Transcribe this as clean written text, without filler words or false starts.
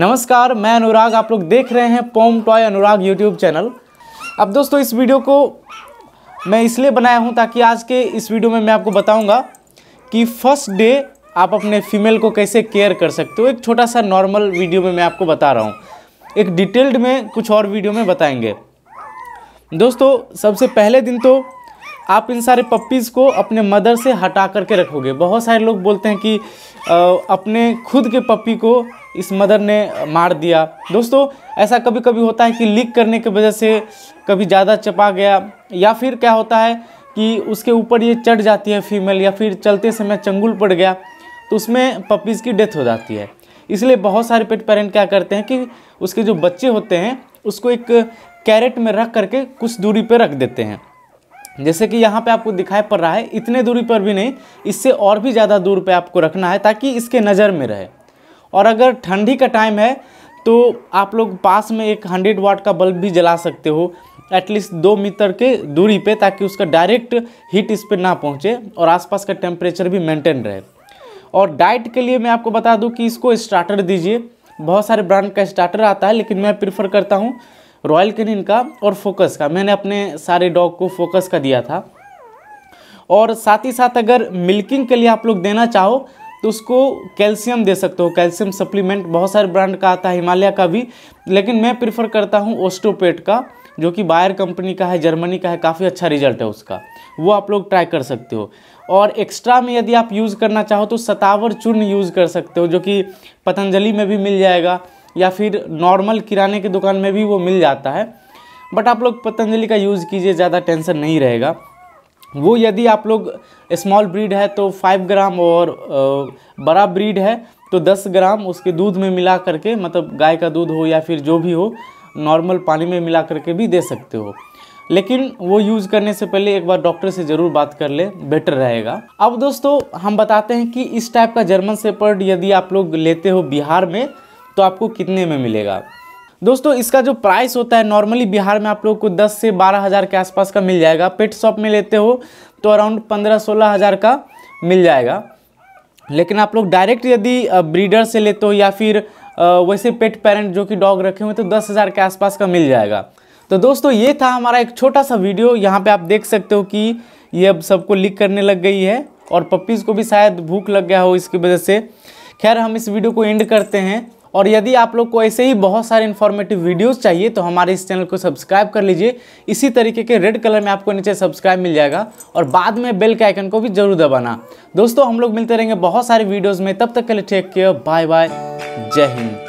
नमस्कार, मैं अनुराग, आप लोग देख रहे हैं पोम टॉय अनुराग यूट्यूब चैनल। अब दोस्तों, इस वीडियो को मैं इसलिए बनाया हूं ताकि आज के इस वीडियो में मैं आपको बताऊंगा कि फर्स्ट डे आप अपने फीमेल को कैसे केयर कर सकते हो। एक छोटा सा नॉर्मल वीडियो में मैं आपको बता रहा हूँ, एक डिटेल्ड में कुछ और वीडियो में बताएँगे। दोस्तों, सबसे पहले दिन तो आप इन सारे पप्पीज़ को अपने मदर से हटा करके रखोगे। बहुत सारे लोग बोलते हैं कि अपने खुद के पप्पी को इस मदर ने मार दिया। दोस्तों, ऐसा कभी कभी होता है कि लीक करने की वजह से कभी ज़्यादा चपा गया, या फिर क्या होता है कि उसके ऊपर ये चढ़ जाती है फीमेल, या फिर चलते समय चंगुल पड़ गया तो उसमें पप्पीज़ की डेथ हो जाती है। इसलिए बहुत सारे पेट पेरेंट क्या करते हैं कि उसके जो बच्चे होते हैं उसको एक कैरेट में रख करके कुछ दूरी पर रख देते हैं। जैसे कि यहाँ पे आपको दिखाई पड़ रहा है, इतने दूरी पर भी नहीं, इससे और भी ज़्यादा दूर पे आपको रखना है ताकि इसके नज़र में रहे। और अगर ठंडी का टाइम है तो आप लोग पास में एक 100 वाट का बल्ब भी जला सकते हो, एटलीस्ट 2 मीटर के दूरी पे, ताकि उसका डायरेक्ट हीट इस पर ना पहुँचे और आसपास का टेम्परेचर भी मेंटेन रहे। और डाइट के लिए मैं आपको बता दूँ कि इसको स्टार्टर दीजिए। बहुत सारे ब्रांड का स्टार्टर आता है, लेकिन मैं प्रेफर करता हूँ रॉयल कैनिन का और फोकस का। मैंने अपने सारे डॉग को फोकस का दिया था। और साथ ही साथ अगर मिल्किंग के लिए आप लोग देना चाहो तो उसको कैल्शियम दे सकते हो। कैल्शियम सप्लीमेंट बहुत सारे ब्रांड का आता है, हिमालय का भी, लेकिन मैं प्रेफर करता हूँ ऑस्टोपेट का, जो कि बायर कंपनी का है, जर्मनी का है। काफ़ी अच्छा रिजल्ट है उसका, वो आप लोग ट्राई कर सकते हो। और एक्स्ट्रा में यदि आप यूज़ करना चाहो तो सतावर चूर्ण यूज़ कर सकते हो, जो कि पतंजलि में भी मिल जाएगा, या फिर नॉर्मल किराने की दुकान में भी वो मिल जाता है। बट आप लोग पतंजलि का यूज़ कीजिए, ज़्यादा टेंशन नहीं रहेगा। वो यदि आप लोग स्मॉल ब्रीड है तो 5 ग्राम और बड़ा ब्रीड है तो 10 ग्राम उसके दूध में मिला करके, मतलब गाय का दूध हो या फिर जो भी हो, नॉर्मल पानी में मिला करके भी दे सकते हो। लेकिन वो यूज़ करने से पहले एक बार डॉक्टर से ज़रूर बात कर ले, बेटर रहेगा। अब दोस्तों, हम बताते हैं कि इस टाइप का जर्मन शेफर्ड यदि आप लोग लेते हो बिहार में तो आपको कितने में मिलेगा। दोस्तों, इसका जो प्राइस होता है नॉर्मली बिहार में आप लोग को 10 से 12 हज़ार के आसपास का मिल जाएगा। पेट शॉप में लेते हो तो अराउंड 15-16 हज़ार का मिल जाएगा। लेकिन आप लोग डायरेक्ट यदि ब्रीडर से लेते हो या फिर वैसे पेट पेरेंट जो कि डॉग रखे हुए तो 10 हज़ार के आसपास का मिल जाएगा। तो दोस्तों, ये था हमारा एक छोटा सा वीडियो। यहाँ पर आप देख सकते हो कि ये अब सबको लीक करने लग गई है और पप्पीज़ को भी शायद भूख लग गया हो इसकी वजह से। खैर, हम इस वीडियो को एंड करते हैं। और यदि आप लोग को ऐसे ही बहुत सारे इन्फॉर्मेटिव वीडियोस चाहिए तो हमारे इस चैनल को सब्सक्राइब कर लीजिए। इसी तरीके के रेड कलर में आपको नीचे सब्सक्राइब मिल जाएगा और बाद में बेल के आइकन को भी जरूर दबाना। दोस्तों, हम लोग मिलते रहेंगे बहुत सारे वीडियोस में। तब तक के लिए टेक केयर, बाय बाय, जय हिंद।